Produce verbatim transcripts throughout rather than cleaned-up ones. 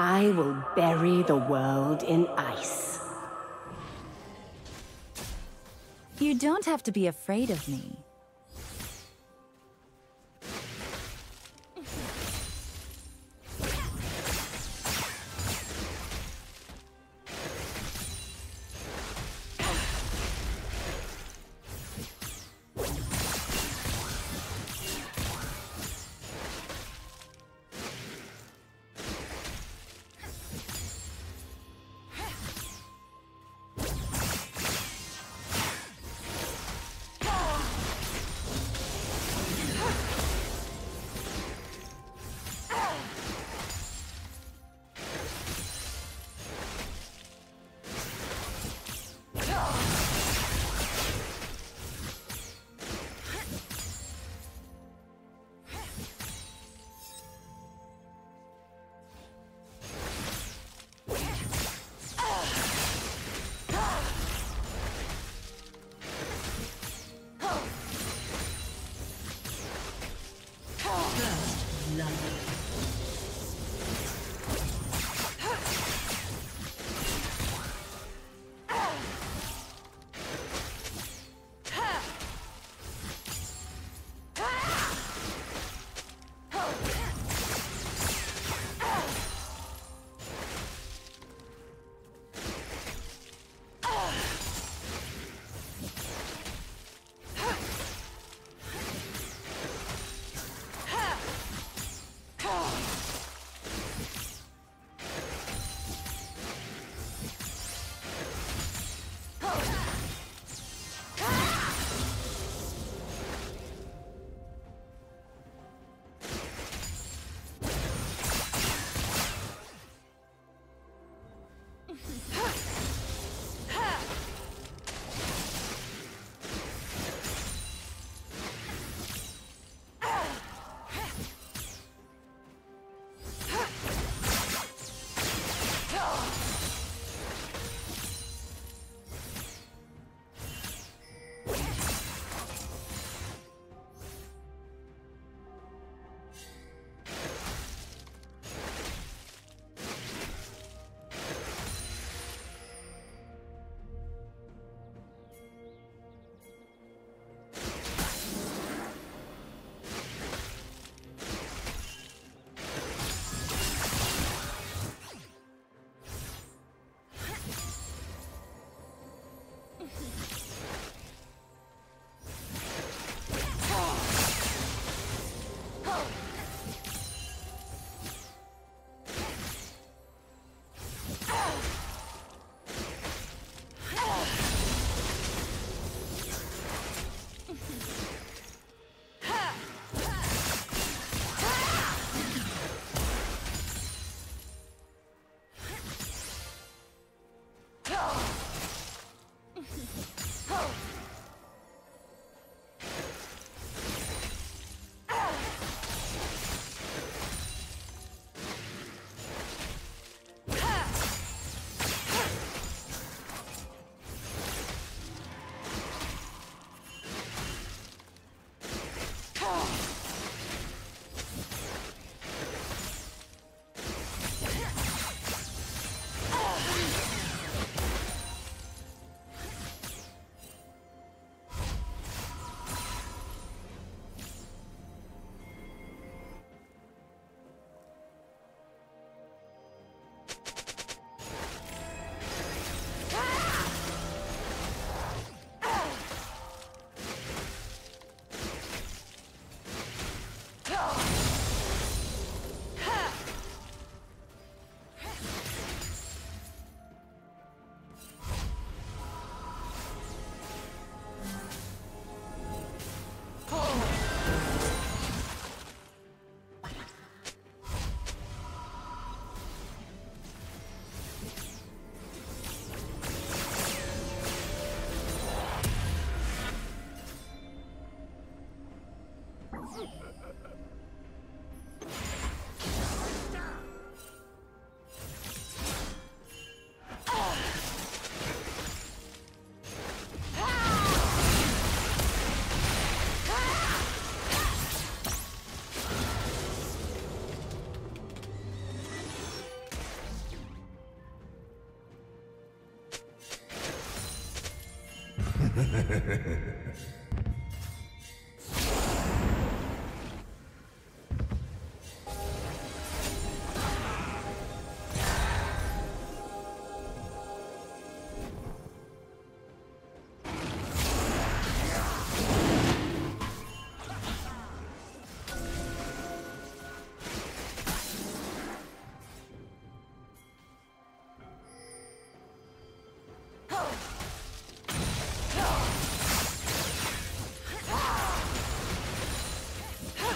I will bury the world in ice. You don't have to be afraid of me.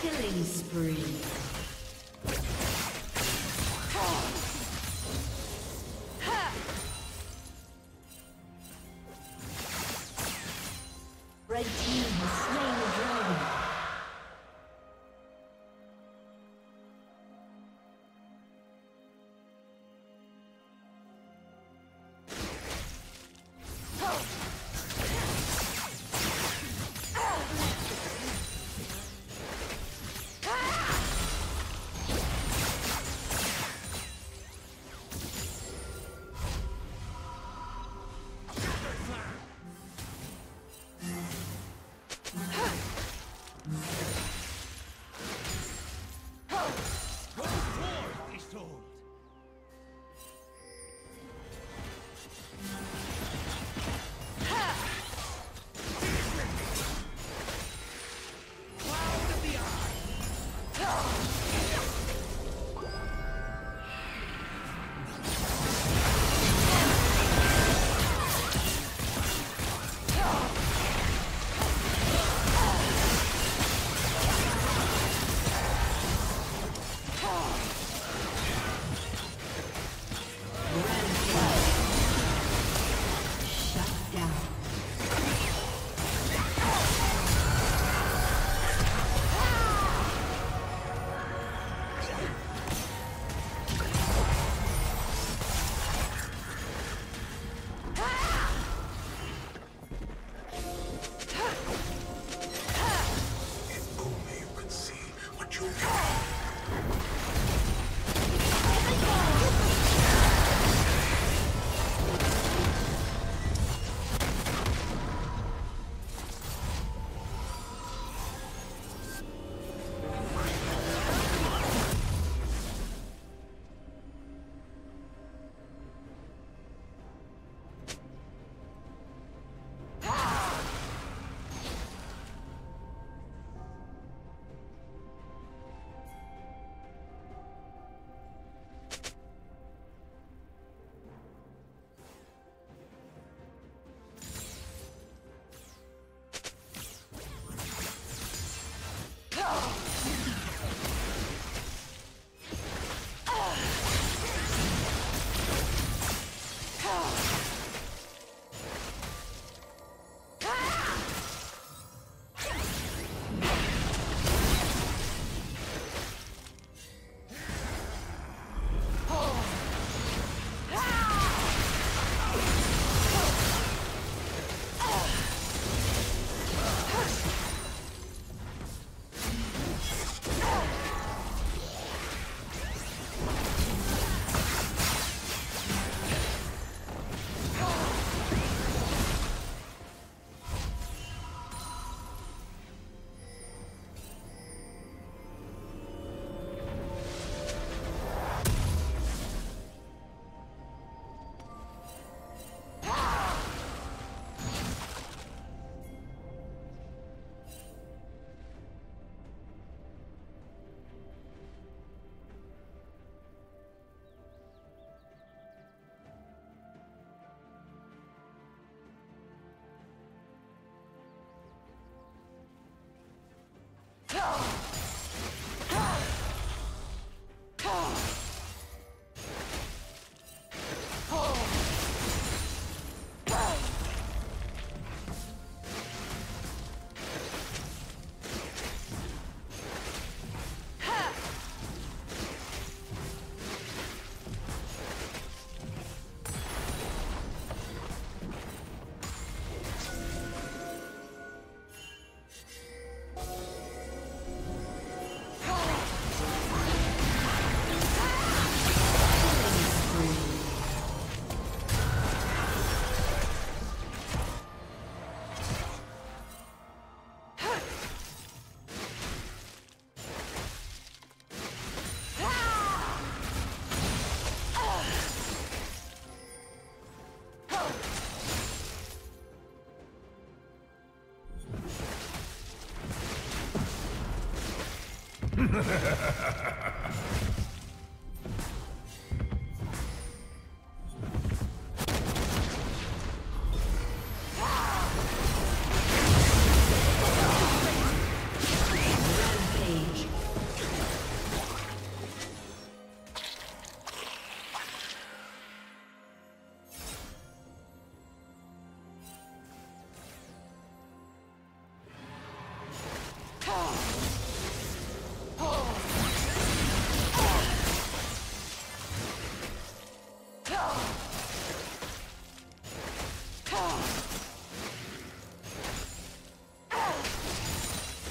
Killing spree. Red team has slain the dragon.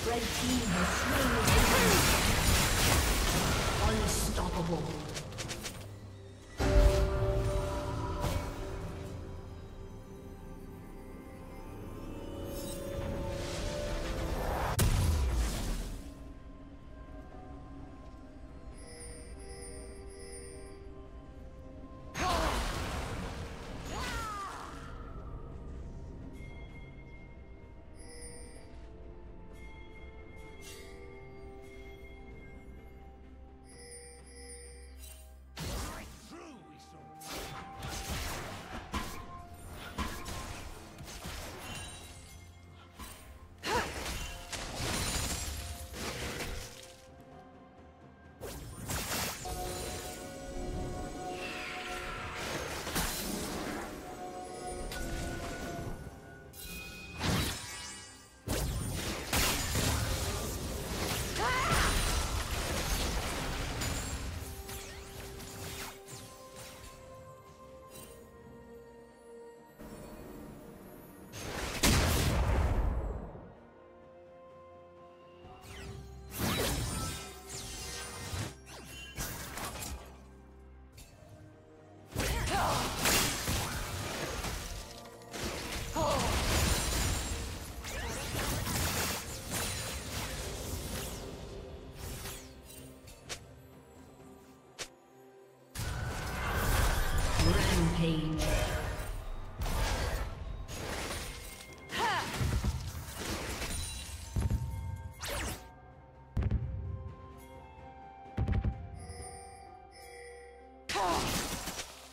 Page.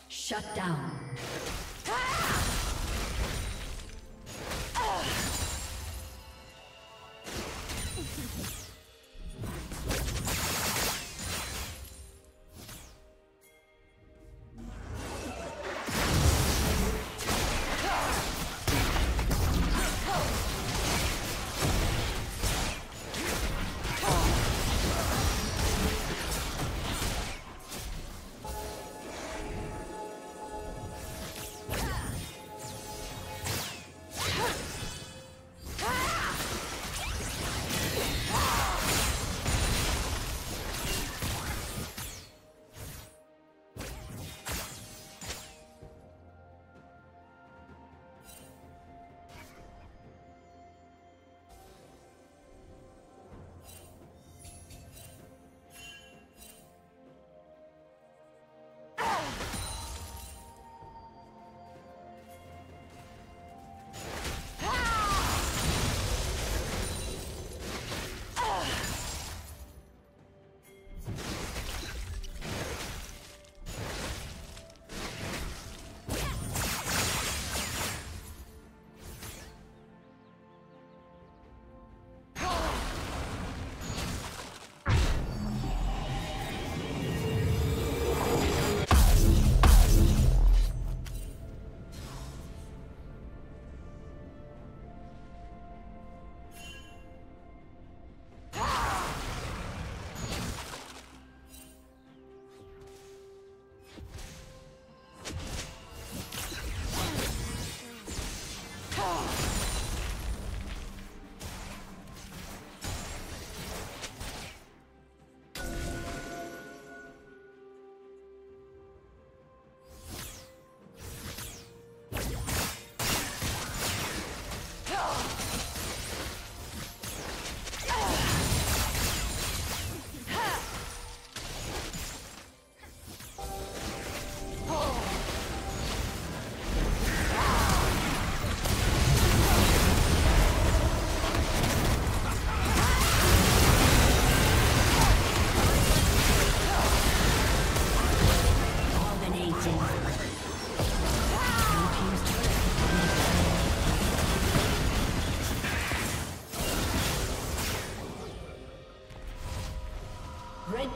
Shut down.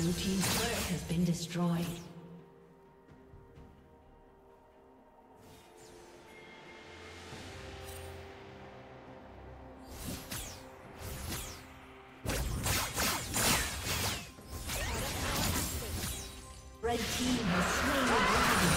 Blue team's turret has been destroyed. Red team has slain the dragon.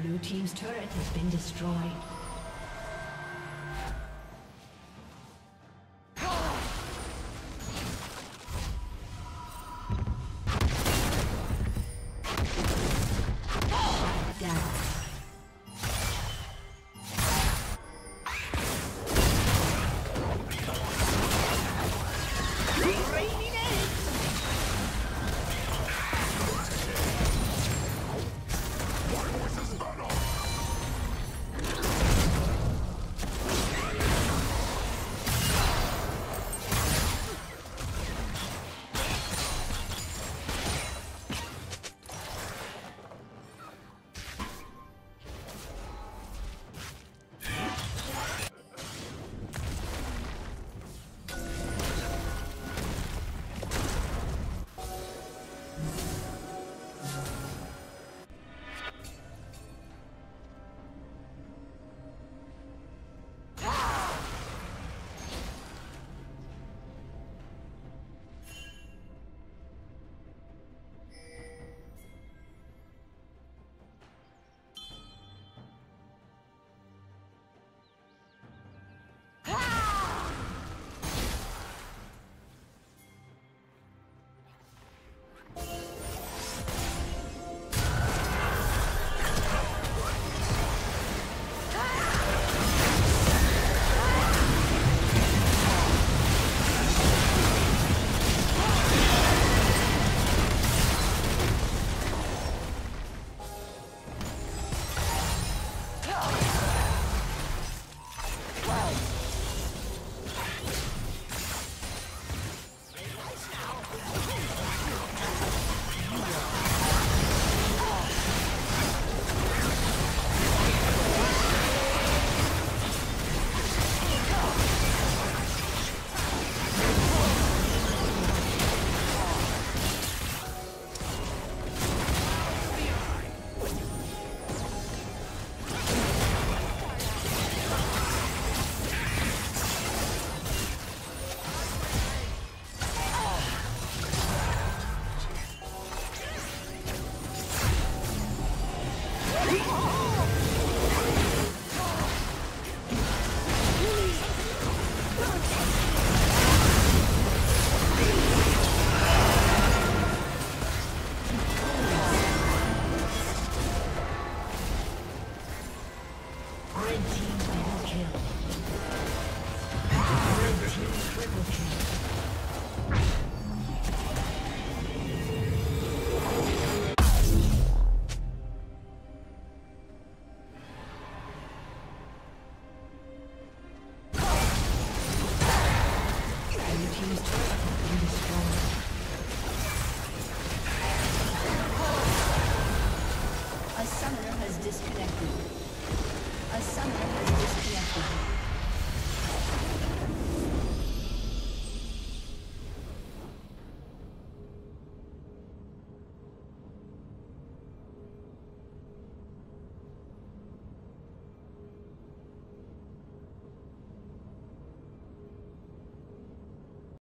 Blue team's turret has been destroyed. Disconnected. A summoner